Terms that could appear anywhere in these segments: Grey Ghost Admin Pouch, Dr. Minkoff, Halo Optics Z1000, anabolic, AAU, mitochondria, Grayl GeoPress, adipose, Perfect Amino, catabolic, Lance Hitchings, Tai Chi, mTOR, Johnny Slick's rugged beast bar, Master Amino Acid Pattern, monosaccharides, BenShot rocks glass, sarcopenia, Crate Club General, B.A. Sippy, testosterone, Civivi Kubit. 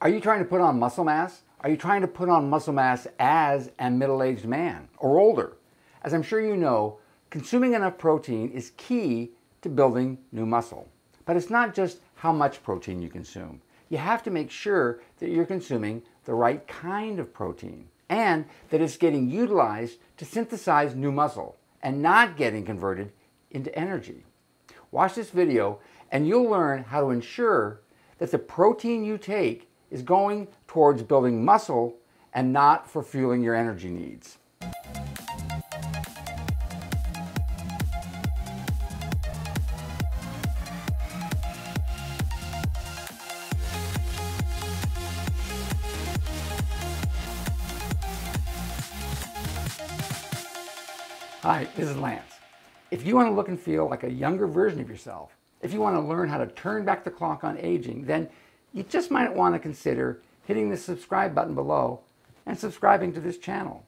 Are you trying to put on muscle mass? Are you trying to put on muscle mass as a middle-aged man or older? As I'm sure you know, consuming enough protein is key to building new muscle. But it's not just how much protein you consume. You have to make sure that you're consuming the right kind of protein and that it's getting utilized to synthesize new muscle and not getting converted into energy. Watch this video and you'll learn how to ensure that the protein you take is going towards building muscle and not for fueling your energy needs. Hi, this is Lance. If you want to look and feel like a younger version of yourself, if you want to learn how to turn back the clock on aging, then you just might want to consider hitting the subscribe button below and subscribing to this channel.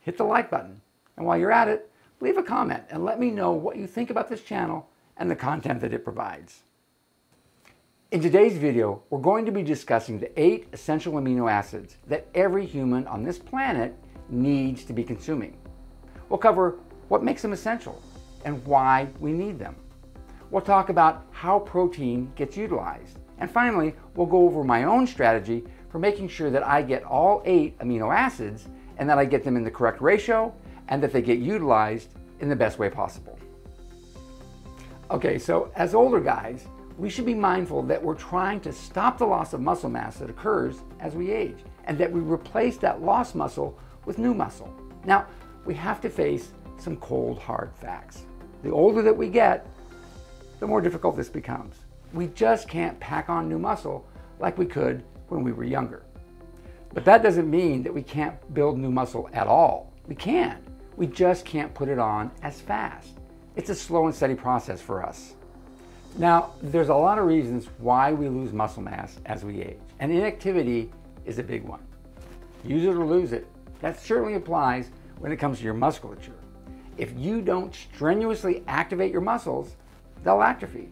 Hit the like button, and while you're at it, leave a comment and let me know what you think about this channel and the content that it provides. In today's video, we're going to be discussing the 8 essential amino acids that every human on this planet needs to be consuming. We'll cover what makes them essential and why we need them. We'll talk about how protein gets utilized. And finally, we'll go over my own strategy for making sure that I get all 8 amino acids and that I get them in the correct ratio and that they get utilized in the best way possible. Okay, so as older guys, we should be mindful that we're trying to stop the loss of muscle mass that occurs as we age and that we replace that lost muscle with new muscle. Now, we have to face some cold, hard facts. The older that we get, the more difficult this becomes. We just can't pack on new muscle like we could when we were younger. But that doesn't mean that we can't build new muscle at all. We can. We just can't put it on as fast. It's a slow and steady process for us. Now, there's a lot of reasons why we lose muscle mass as we age, and inactivity is a big one. Use it or lose it. That certainly applies when it comes to your musculature. If you don't strenuously activate your muscles, they'll atrophy.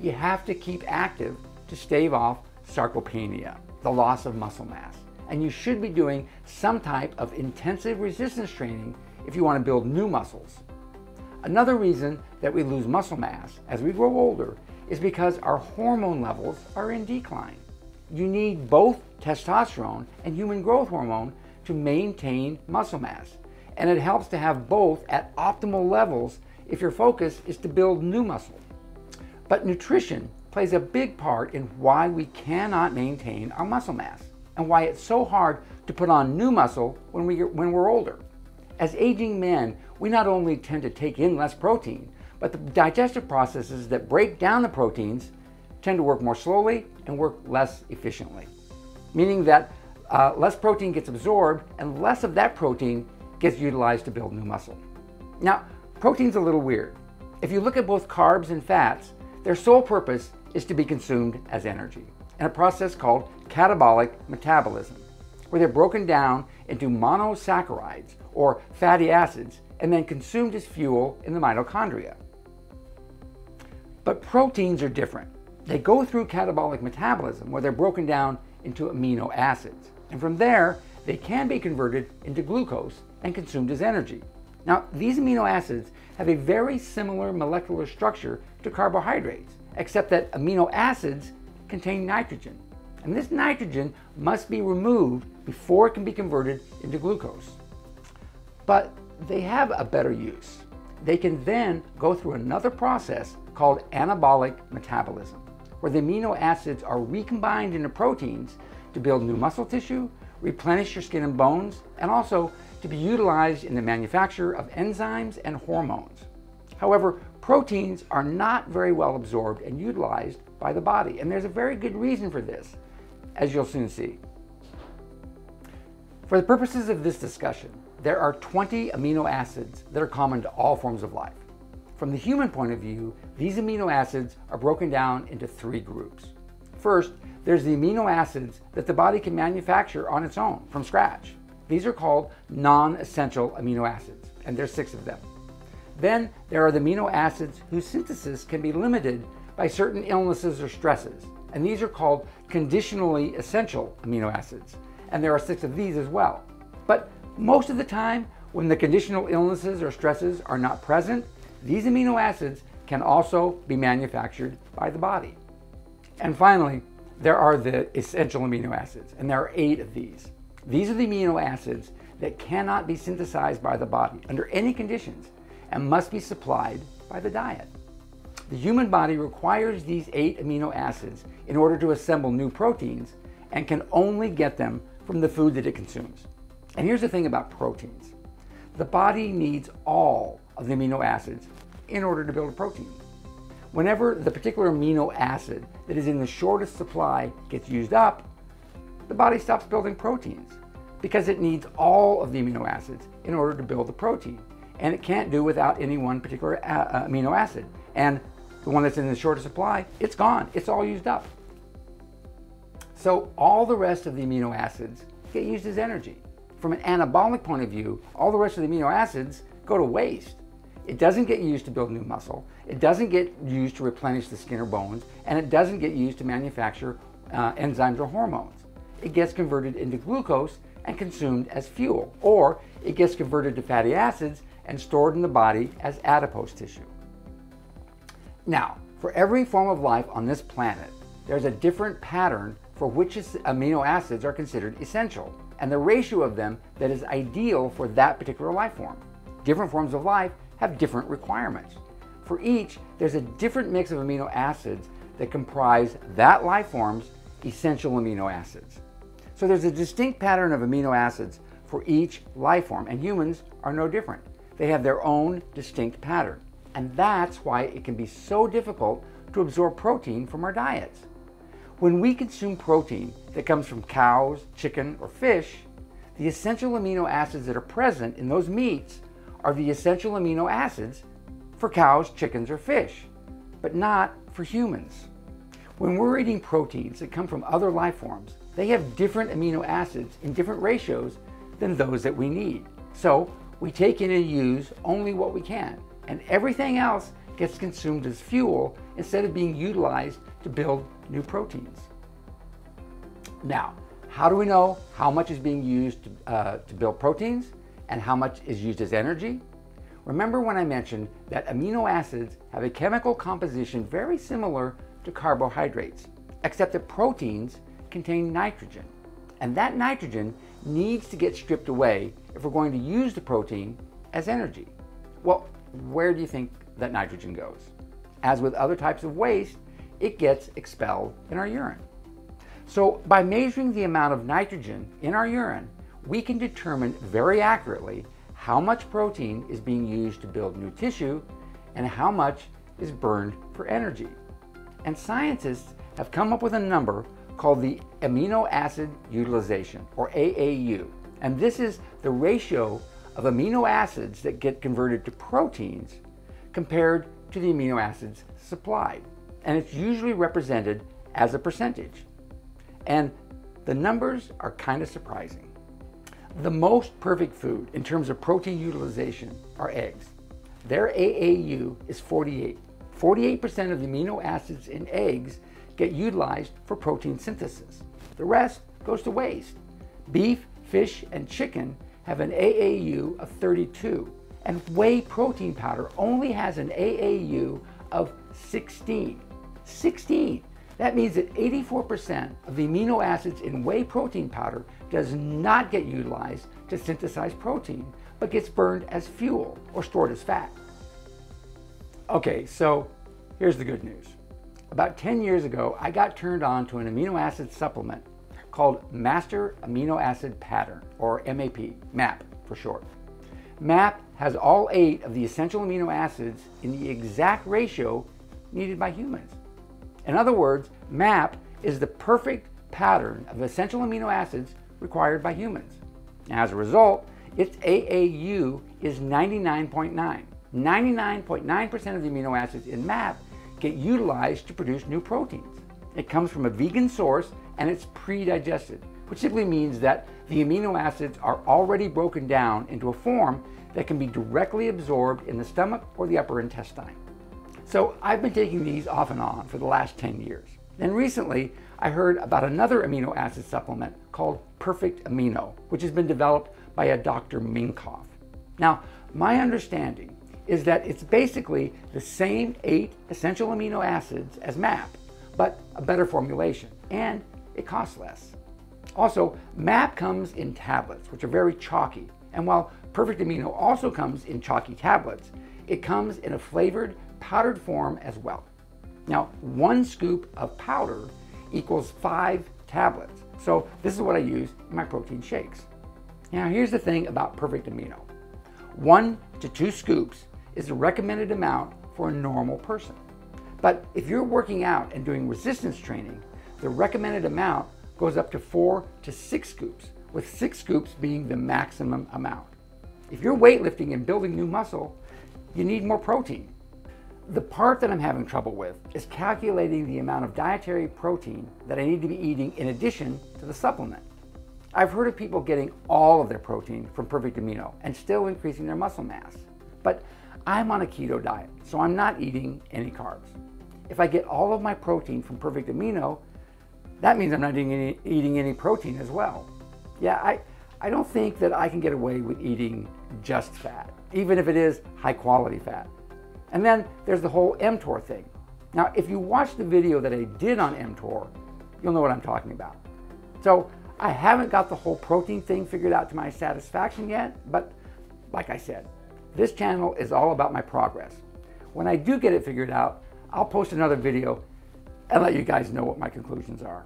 You have to keep active to stave off sarcopenia, the loss of muscle mass. And you should be doing some type of intensive resistance training if you want to build new muscles. Another reason that we lose muscle mass as we grow older is because our hormone levels are in decline. You need both testosterone and human growth hormone to maintain muscle mass. And it helps to have both at optimal levels if your focus is to build new muscle. But nutrition plays a big part in why we cannot maintain our muscle mass and why it's so hard to put on new muscle when we're older. As aging men, we not only tend to take in less protein, but the digestive processes that break down the proteins tend to work more slowly and work less efficiently, meaning that less protein gets absorbed and less of that protein gets utilized to build new muscle. Now, protein's a little weird. If you look at both carbs and fats, their sole purpose is to be consumed as energy in a process called catabolic metabolism, where they're broken down into monosaccharides or fatty acids and then consumed as fuel in the mitochondria. But proteins are different. They go through catabolic metabolism where they're broken down into amino acids. And from there, they can be converted into glucose and consumed as energy. Now, these amino acids have a very similar molecular structure to carbohydrates, except that amino acids contain nitrogen. And this nitrogen must be removed before it can be converted into glucose. But they have a better use. They can then go through another process called anabolic metabolism, where the amino acids are recombined into proteins to build new muscle tissue, replenish your skin and bones, and also to be utilized in the manufacture of enzymes and hormones. However, proteins are not very well absorbed and utilized by the body, and there's a very good reason for this, as you'll soon see. For the purposes of this discussion, there are 20 amino acids that are common to all forms of life. From the human point of view, these amino acids are broken down into 3 groups. First, there's the amino acids that the body can manufacture on its own from scratch. These are called non-essential amino acids, and there's 6 of them. Then there are the amino acids whose synthesis can be limited by certain illnesses or stresses, and these are called conditionally essential amino acids, and there are 6 of these as well. But most of the time, when the conditional illnesses or stresses are not present, these amino acids can also be manufactured by the body. And finally, there are the essential amino acids, and there are 8 of these. These are the amino acids that cannot be synthesized by the body under any conditions and must be supplied by the diet. The human body requires these 8 amino acids in order to assemble new proteins and can only get them from the food that it consumes. And here's the thing about proteins. The body needs all of the amino acids in order to build a protein. Whenever the particular amino acid that is in the shortest supply gets used up, the body stops building proteins because it needs all of the amino acids in order to build the protein. And it can't do without any one particular amino acid. And the one that's in the shortest supply, it's gone. It's all used up. So all the rest of the amino acids get used as energy. From an anabolic point of view, all the rest of the amino acids go to waste. It doesn't get used to build new muscle. It doesn't get used to replenish the skin or bones. And it doesn't get used to manufacture enzymes or hormones. It gets converted into glucose and consumed as fuel, or it gets converted to fatty acids and stored in the body as adipose tissue. Now, for every form of life on this planet, there's a different pattern for which amino acids are considered essential, and the ratio of them that is ideal for that particular life form. Different forms of life have different requirements. For each, there's a different mix of amino acids that comprise that life form's essential amino acids. So there's a distinct pattern of amino acids for each life form, and humans are no different. They have their own distinct pattern, and that's why it can be so difficult to absorb protein from our diets. When we consume protein that comes from cows, chicken, or fish, the essential amino acids that are present in those meats are the essential amino acids for cows, chickens, or fish, but not for humans. When we're eating proteins that come from other life forms, they have different amino acids in different ratios than those that we need. So we take in and use only what we can, and everything else gets consumed as fuel instead of being utilized to build new proteins. Now, how do we know how much is being used to build proteins and how much is used as energy? Remember when I mentioned that amino acids have a chemical composition very similar to carbohydrates, except that proteins contain nitrogen, and that nitrogen needs to get stripped away if we're going to use the protein as energy. Well, where do you think that nitrogen goes? As with other types of waste, it gets expelled in our urine. So by measuring the amount of nitrogen in our urine, we can determine very accurately how much protein is being used to build new tissue and how much is burned for energy. And scientists have come up with a number called the amino acid utilization, or AAU. And this is the ratio of amino acids that get converted to proteins compared to the amino acids supplied. And it's usually represented as a percentage. And the numbers are kind of surprising. The most perfect food in terms of protein utilization are eggs. Their AAU is 48. 48% of the amino acids in eggs get utilized for protein synthesis. The rest goes to waste. Beef, fish, and chicken have an AAU of 32, and whey protein powder only has an AAU of 16. 16! That means that 84% of the amino acids in whey protein powder does not get utilized to synthesize protein, but gets burned as fuel or stored as fat. Okay, so here's the good news. About 10 years ago, I got turned on to an amino acid supplement called Master Amino Acid Pattern, or MAP, MAP for short. MAP has all 8 of the essential amino acids in the exact ratio needed by humans. In other words, MAP is the perfect pattern of essential amino acids required by humans. As a result, its AAU is 99.9. 99.9% of the amino acids in MAP get utilized to produce new proteins. It comes from a vegan source and it's pre-digested, which simply means that the amino acids are already broken down into a form that can be directly absorbed in the stomach or the upper intestine. So I've been taking these off and on for the last 10 years. Then recently, I heard about another amino acid supplement called Perfect Amino, which has been developed by a Dr. Minkoff. Now, my understanding is that it's basically the same 8 essential amino acids as MAP, but a better formulation, and it costs less. Also, MAP comes in tablets, which are very chalky, and while Perfect Amino also comes in chalky tablets, it comes in a flavored, powdered form as well. Now, 1 scoop of powder equals 5 tablets, so this is what I use in my protein shakes. Now, here's the thing about Perfect Amino. 1 to 2 scoops is the recommended amount for a normal person. But if you're working out and doing resistance training, the recommended amount goes up to 4 to 6 scoops, with 6 scoops being the maximum amount. If you're weightlifting and building new muscle, you need more protein. The part that I'm having trouble with is calculating the amount of dietary protein that I need to be eating in addition to the supplement. I've heard of people getting all of their protein from Perfect Amino and still increasing their muscle mass. But I'm on a keto diet, so I'm not eating any carbs. If I get all of my protein from Perfect Amino, that means I'm not eating any protein as well. Yeah, I don't think that I can get away with eating just fat, even if it is high quality fat. And then there's the whole mTOR thing. Now, if you watch the video that I did on mTOR, you'll know what I'm talking about. So I haven't got the whole protein thing figured out to my satisfaction yet, but like I said, this channel is all about my progress. When I do get it figured out, I'll post another video and let you guys know what my conclusions are.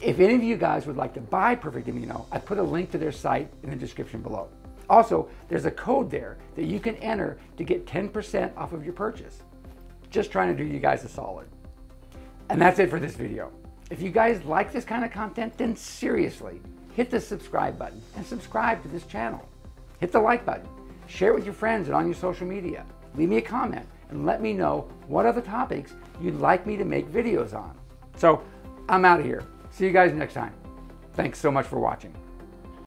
If any of you guys would like to buy Perfect Amino, I put a link to their site in the description below. Also, there's a code there that you can enter to get 10% off of your purchase. Just trying to do you guys a solid. And that's it for this video. If you guys like this kind of content, then seriously, hit the subscribe button and subscribe to this channel. Hit the like button, share it with your friends and on your social media. Leave me a comment and let me know what other topics you'd like me to make videos on. So I'm out of here. See you guys next time. Thanks so much for watching.